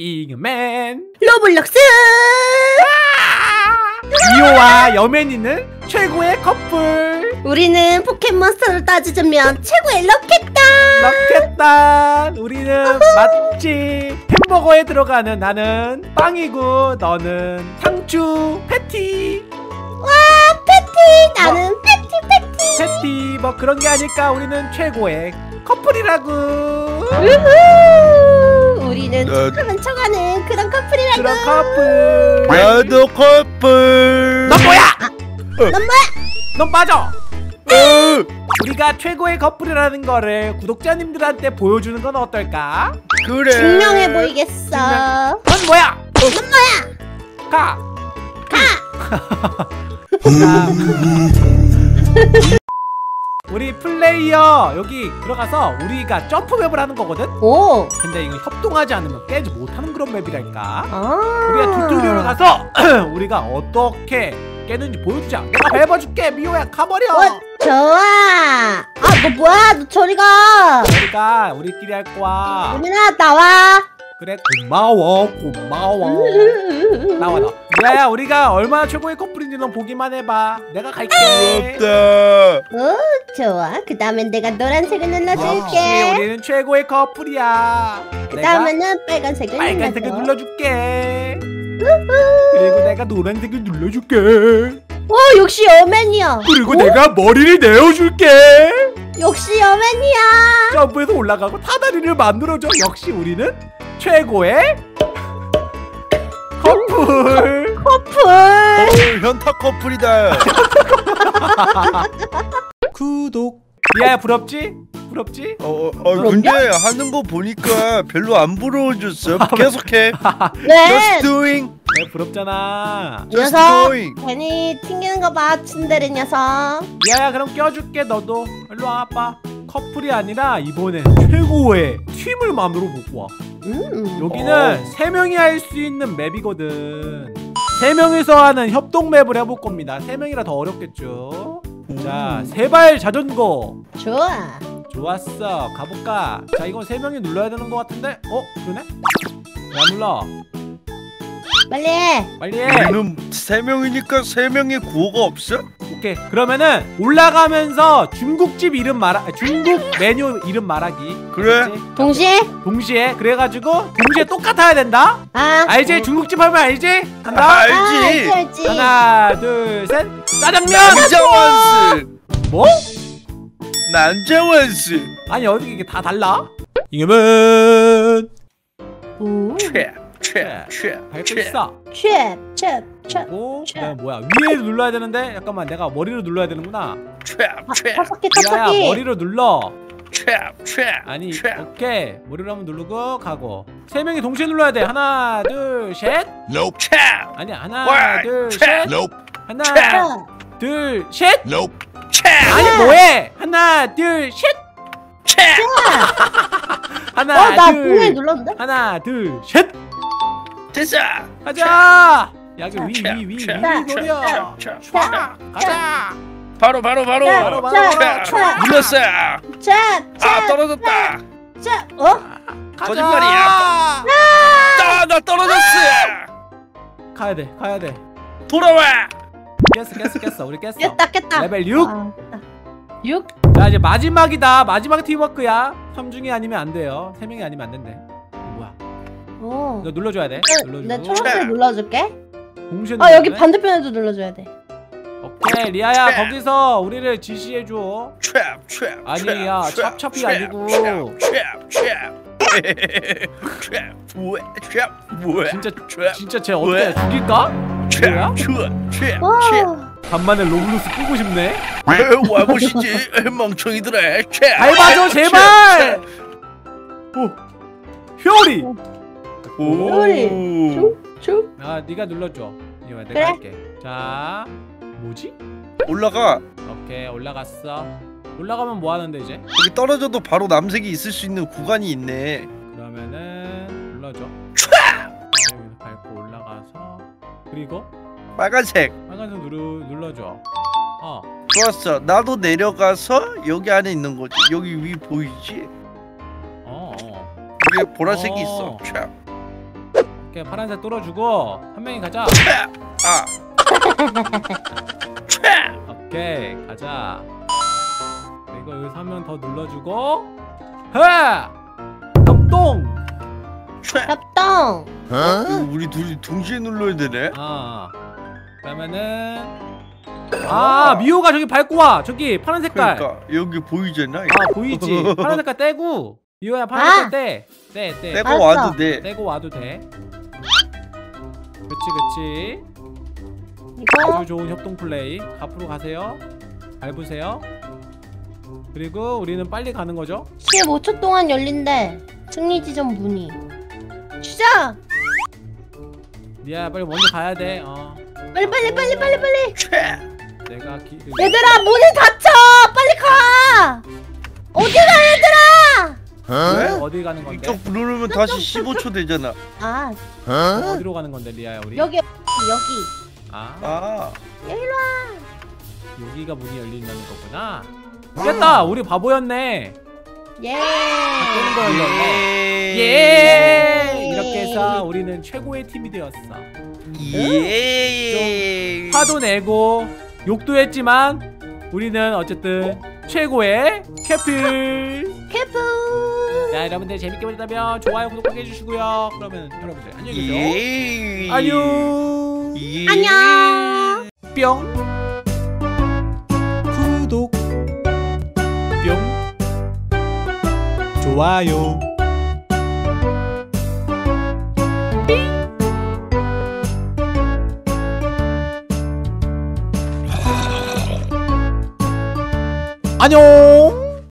잉여맨 로블록스! 이오와 여맨이는 최고의 커플. 우리는 포켓몬스터로 따지자면 최고의 럭켓단. 우리는 맛집. 햄버거에 들어가는 나는 빵이고 너는 상추 패티. 와 패티. 나는 뭐, 패티. 뭐 그런 게 아닐까. 우리는 최고의 커플이라고. 우후. 우리는 척하는 척하는 그런 커플이라고. 그런 커플. 나도 커플. 넌 뭐야? 넌 뭐야? 넌 빠져. 우리가 최고의 커플이라는 거를 구독자님들한테 보여주는 건 어떨까? 그래. 증명해 보이겠어. 넌 뭐야? 넌 뭐야? 가. 우리 플레이어 여기 들어가서 우리가 점프 맵을 하는 거거든? 오! 근데 이거 협동하지 않으면 깨지 못하는 그런 맵이랄까? 아 우리가 툴툴리오로 가서 우리가 어떻게 깨는지 보여주자. 내가 밟아줄게. 미호야 가버려. 좋아. 너 뭐야? 너 저리 가. 저리가. 우리끼리 할 거야. 우민아 나와. 그래 고마워. 나와. 야 우리가 얼마나 최고의 커플인지 넌 보기만 해봐. 내가 갈게. 귀엽다. 오 좋아. 그 다음엔 내가 노란색을 눌러줄게. 우리는 최고의 커플이야. 그 다음에는 빨간색을 눌러줄게. 그리고 내가 노란색을 눌러줄게. 역시 여맨이야. 그리고 내가 머리를 내어줄게. 역시 여맨이야. 점프에서 올라가고 타다리를 만들어줘. 역시 우리는 최고의 커플. 현타 커플이다. 구독. 야 부럽지? 부럽지? 근데 하는 거 보니까 별로 안 부러워졌어. 계속해. Just doing. 부럽잖아. 녀석 괜히 튕기는 거 봐. 츤데레 녀석. 야 그럼 껴줄게. 너도 일로 와. 아빠 커플이 아니라 이번엔 최고의 팀을 만들어 보고 와. 여기는 3명이 할 수 있는 맵이거든. 3명이서 하는 협동 맵을 해볼 겁니다. 3명이라 더 어렵겠죠. 자, 세발 자전거. 좋았어. 가볼까? 자, 이건 3명이 눌러야 되는 것 같은데? 그러네? 안 눌러. 빨리해. 우리는 3명이니까 3명의 구호가 없어? 오케이. 그러면은 올라가면서 중국 메뉴 이름 말하기. 그래. 알겠지? 동시에. 그래가지고 동시에 똑같아야 된다. 알지? 중국집 하면 알지? 한다. 알지. 하나, 둘, 셋. 짜장면. 난자완스. 뭐? 난자완스. 아니 어떻게 이게 다 달라? 잉여맨. 밟고 있어. 뭐야? 위에를 눌러야 되는데? 잠깐만, 내가 머리로 눌러야 되는구나. 머리로 눌러. 오케이. 머리로 한번 누르고 가고. 3명이 동시에 눌러야 돼. 하나, 둘, 셋. 하나, 둘, 셋. 하나, 둘, 셋. 됐어. 가자. 야, 그 위 노려. 가자. 바로. 눌렀어. 떨어졌다. 거짓말이야. 나 떨어졌어. 가야 돼. 돌아와. 깼어. 우리 깼어. 깼다. 레벨 6. 자, 이제 마지막이다. 마지막 팀워크야. 3중이 아니면 안 돼요. 3명이 아니면 안 된대. 너 눌러줘야 돼. 나 초록색 눌러줄게. 여기 반대편에도 눌러줘야 돼. 오케이. 리아야 거기서 우리를 지시해줘. 아니야 찹찹이 아니고. 진짜 쟤 어때? 죽일까? 뭐야? 간만에 로블록스 끄고 싶네. 와보시지 멍청이들아. 밟아줘 제발. 효리. 쭉. 네가 눌러줘. 이거 내가 할게. 자, 뭐지? 올라가. 오케이, 올라갔어. 올라가면 뭐 하는데 이제? 여기 떨어져도 바로 남색이 있을 수 있는 구간이 있네. 그러면은 눌러줘. 여기서 밟고 올라가서 그리고 빨간색 눌러줘. 좋았어. 나도 내려가서 여기 안에 있는 거지. 여기 위 보이지? 여기 보라색이 있어. 오케이, 파란색 뚫어주고 한 명이 가자. 아. 오케이, 가자. 이거 여기서 한 명 더 눌러주고. 하! 협동! 협동! 어? 우리 둘이 동시에 눌러야 되네? 아, 그러면은 아, 미호가 저기 밟고 와. 저기 파란 색깔. 그러니까 여기 보이잖아. 이거. 아, 보이지. 파란 색깔 떼고. 미호야, 파란 색깔 떼. 떼. 떼고 알았어. 와도 돼. 떼고 와도 돼. 그치. 이거? 아주 좋은 협동 플레이. 앞으로 가세요. 밟으세요. 그리고 우리는 빨리 가는 거죠. 15초 동안 열린대. 승리 지점 문의. 주자. 미야, 빨리 먼저 가야 돼. 어. 빨리. 내가 얘들아, 문이 닫혀. 빨리 가. 어디 가, 얘들아? 왜? 어디 가는 건데? 이쪽 누르면 다시 15초 되잖아. 아. 어디로 가는 건데, 리아야, 우리? 여기. 아. 여기로 와. 여기가 문이 열린다는 거구나. 됐다. 우리 바보였네. 예. 바꾸는 거였네. 예. 이렇게 해서 우리는 최고의 팀이 되었어. 예. 화도 내고 욕도 했지만 우리는 어쨌든 최고의 캐플. 자, 여러분들 재밌게 보셨다면 좋아요, 구독 꼭 해주시고요. 그러면 여러분들 안녕히 계세요. 안녕. 안녕. 뿅. 구독. 뿅. 좋아요. 안녕.